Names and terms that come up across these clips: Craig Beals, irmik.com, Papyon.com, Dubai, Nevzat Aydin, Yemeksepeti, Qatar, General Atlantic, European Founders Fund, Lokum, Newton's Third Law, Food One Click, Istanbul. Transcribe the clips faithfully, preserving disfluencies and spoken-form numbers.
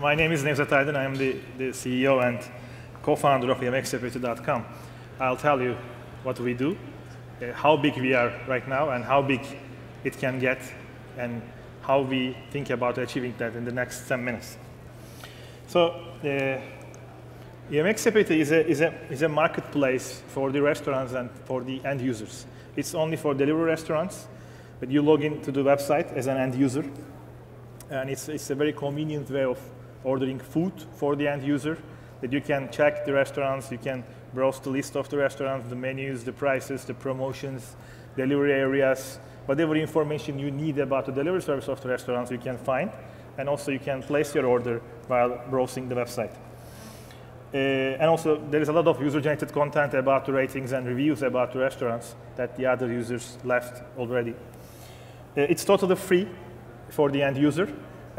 My name is Nevzat Aydin. I am the, the C E O and co-founder of Yemeksepeti dot com. I'll tell you what we do, uh, how big we are right now, and how big it can get, and how we think about achieving that in the next ten minutes. So, uh, Yemeksepeti is a, is, a, is a marketplace for the restaurants and for the end users. It's only for delivery restaurants, but you log in to the website as an end user, and it's, it's a very convenient way of ordering food for the end user, that you can check the restaurants, you can browse the list of the restaurants, the menus, the prices, the promotions, delivery areas, whatever information you need about the delivery service of the restaurants you can find, and also you can place your order while browsing the website. Uh, and also there is a lot of user-generated content about the ratings and reviews about the restaurants that the other users left already. Uh, it's totally free for the end user.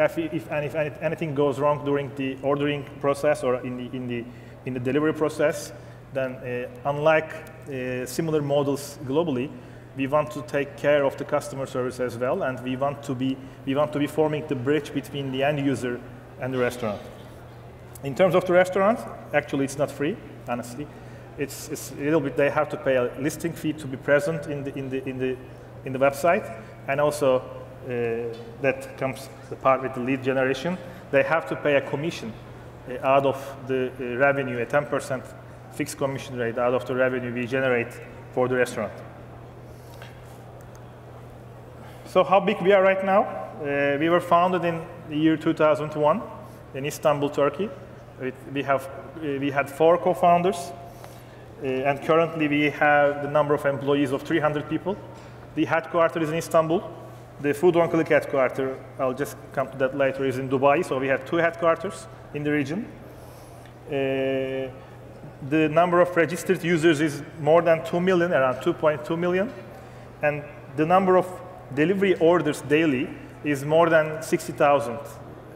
If, if, and if anything goes wrong during the ordering process or in the, in the, in the delivery process, then uh, unlike uh, similar models globally, we want to take care of the customer service as well, and we want to be, we want to be forming the bridge between the end user and the restaurant. In terms of the restaurant, actually it's not free, honestly. It's, it's a little bit, they have to pay a listing fee to be present in the, in the, in the, in the website, and also Uh, that comes the part with the lead generation. They have to pay a commission uh, out of the uh, revenue, a ten percent fixed commission rate out of the revenue we generate for the restaurant. So how big we are right now? Uh, we were founded in the year two thousand one in Istanbul, Turkey. It, we, have, uh, we had four co-founders, uh, and currently we have the number of employees of three hundred people. The headquarters is in Istanbul. The Food One Click headquarters, I'll just come to that later, is in Dubai, so we have two headquarters in the region. Uh, the number of registered users is more than two million, around two point two million. And the number of delivery orders daily is more than sixty thousand.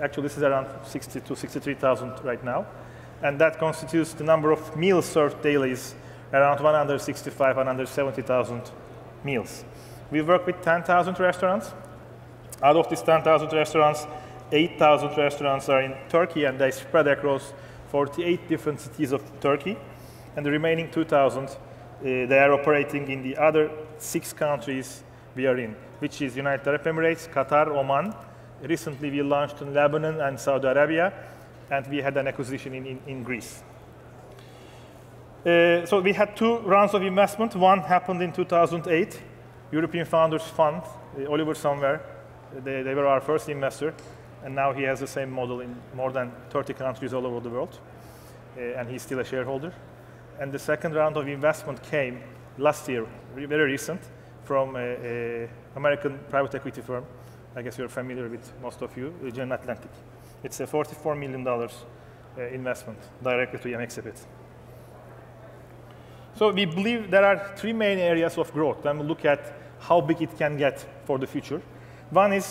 Actually, this is around sixty to sixty-three thousand right now. And that constitutes the number of meals served daily is around one hundred sixty-five, one hundred seventy thousand meals. We work with ten thousand restaurants. Out of these ten thousand restaurants, eight thousand restaurants are in Turkey, and they spread across forty-eight different cities of Turkey. And the remaining two thousand, uh, they are operating in the other six countries we are in, which is United Arab Emirates, Qatar, Oman. Recently, we launched in Lebanon and Saudi Arabia, and we had an acquisition in, in, in Greece. Uh, so we had two rounds of investment. One happened in two thousand eight. European Founders Fund, uh, Oliver somewhere, they, they were our first investor, and now he has the same model in more than thirty countries all over the world, uh, and he's still a shareholder. And the second round of investment came last year, very recent, from an American private equity firm. I guess you're familiar with, most of you, General Atlantic. It's a forty-four million dollars uh, investment directly to Yemeksepeti. So we believe there are three main areas of growth, and we look at how big it can get for the future. One is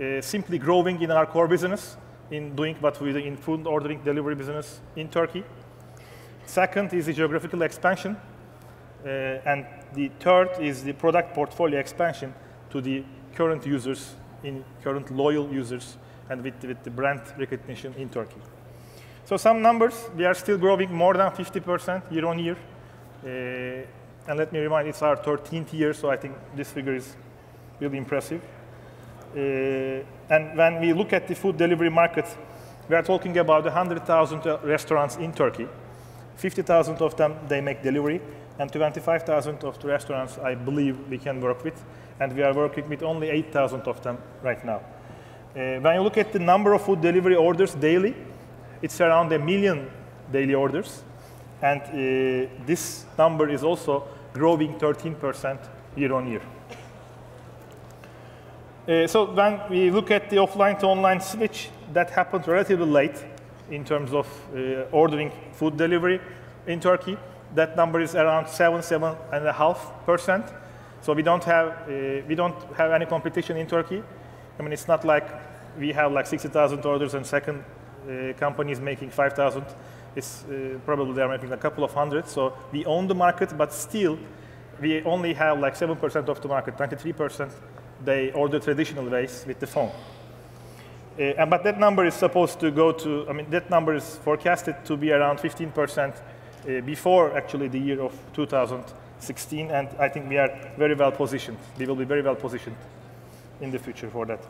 uh, simply growing in our core business, in doing what we do in food ordering delivery business in Turkey. Second is the geographical expansion. Uh, and the third is the product portfolio expansion to the current users, in current loyal users, and with, with the brand recognition in Turkey. So some numbers, we are still growing more than fifty percent year on year. Uh, and let me remind, it's our thirteenth year, so I think this figure is really impressive. Uh, and when we look at the food delivery market, we are talking about one hundred thousand restaurants in Turkey. fifty thousand of them, they make delivery, and twenty-five thousand of the restaurants, I believe, we can work with. And we are working with only eight thousand of them right now. Uh, when you look at the number of food delivery orders daily, it's around a million daily orders. And uh, this number is also growing thirteen percent year on year. Uh, so when we look at the offline to online switch, that happened relatively late in terms of uh, ordering food delivery in Turkey. That number is around seven, seven and a half percent. So we don't have uh, we don't have any competition in Turkey. I mean, it's not like we have like sixty thousand orders and second uh, companies making five thousand. It's uh, probably they are making a couple of hundred, so we own the market, but still, we only have like seven percent of the market, twenty-three percent, they order traditional ways with the phone. Uh, and, but that number is supposed to go to, I mean, that number is forecasted to be around fifteen percent uh, before actually the year of two thousand sixteen. And I think we are very well positioned. We will be very well positioned in the future for that.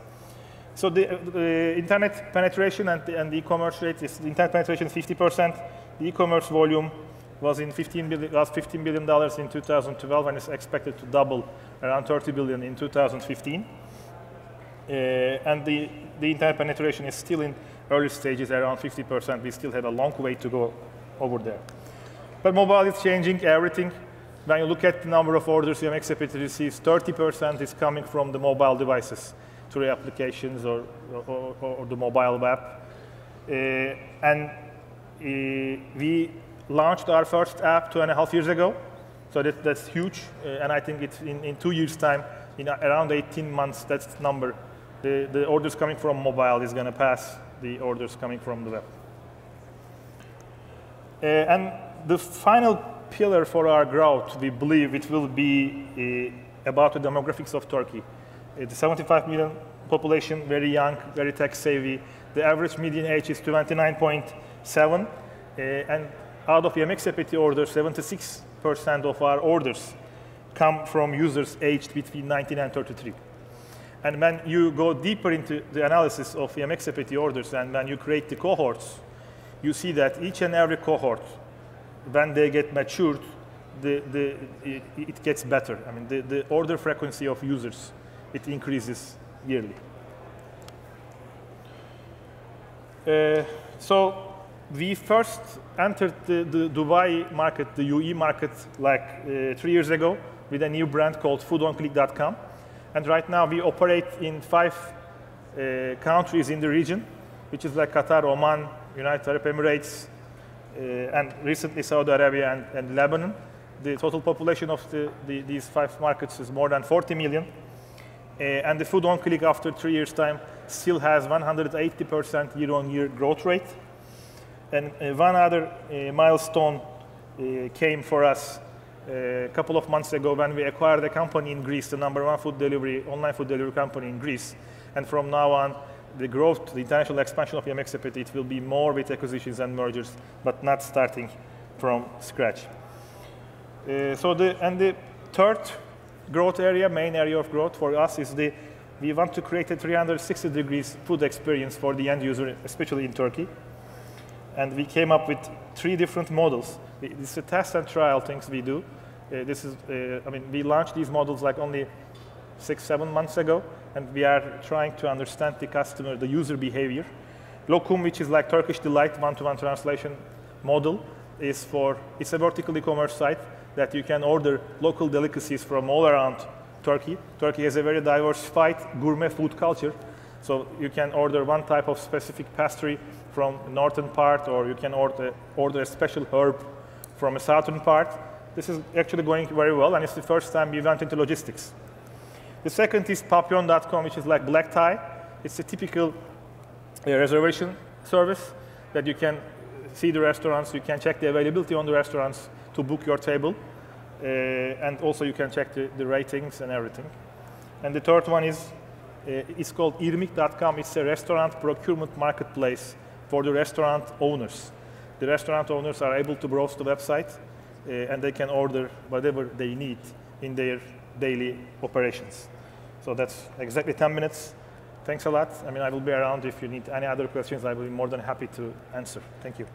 So the, uh, the internet penetration and the, and the e-commerce rate is, the internet penetration is fifty percent. The e-commerce volume was in fifteen billion dollars, was fifteen billion dollars in two thousand twelve and is expected to double around thirty billion dollars in two thousand fifteen. Uh, and the, the internet penetration is still in early stages, around fifty percent. We still have a long way to go over there. But mobile is changing everything. When you look at the number of orders Yemeksepeti receives, thirty percent is coming from the mobile devices through applications or, or, or the mobile web. Uh, and uh, we launched our first app two and a half years ago. So that, that's huge. Uh, and I think it's in, in two years' time, in around eighteen months, that's the number. The, the orders coming from mobile is going to pass the orders coming from the web. Uh, and the final pillar for our growth, we believe it will be uh, about the demographics of Turkey. Uh, the seventy-five million population, very young, very tech savvy. The average median age is twenty-nine point seven. Uh, and out of Yemeksepeti orders, seventy-six percent of our orders come from users aged between nineteen and thirty-three. And when you go deeper into the analysis of Yemeksepeti orders and when you create the cohorts, you see that each and every cohort, when they get matured, the, the, it, it gets better. I mean, the, the order frequency of users, it increases yearly. Uh, so we first entered the, the Dubai market, the U A E market, like uh, three years ago with a new brand called food one click dot com. And right now, we operate in five uh, countries in the region, which is like Qatar, Oman, United Arab Emirates, uh, and recently Saudi Arabia and, and Lebanon. The total population of the, the, these five markets is more than forty million. Uh, and the Food One Click, after three years' time, still has one hundred eighty percent year-on-year growth rate. And uh, one other uh, milestone uh, came for us a couple of months ago when we acquired a company in Greece, the number one food delivery, online food delivery company in Greece. And from now on, the growth, the international expansion of Yemeksepeti, it will be more with acquisitions and mergers, but not starting from scratch. Uh, so the, and the third growth area, main area of growth for us is the, we want to create a three hundred sixty degrees food experience for the end user, especially in Turkey. And we came up with three different models. This is a test and trial things we do. Uh, this is, uh, I mean, we launched these models like only six, seven months ago, and we are trying to understand the customer, the user behavior. Lokum, which is like Turkish Delight, one-to-one translation model, is for, it's a vertical e-commerce site that you can order local delicacies from all around Turkey. Turkey has a very diversified gourmet food culture, so you can order one type of specific pastry from the northern part, or you can order, order a special herb from a southern part. This is actually going very well, and it's the first time we went into logistics. The second is Papyon dot com, which is like black tie. It's a typical uh, reservation service that you can see the restaurants, you can check the availability on the restaurants to book your table, uh, and also you can check the, the ratings and everything. And the third one is uh, it's called irmik dot com. It's a restaurant procurement marketplace for the restaurant owners. The restaurant owners are able to browse the website, uh, and they can order whatever they need in their daily operations. So that's exactly ten minutes. Thanks a lot. I mean, I will be around if you need any other questions. I will be more than happy to answer. Thank you.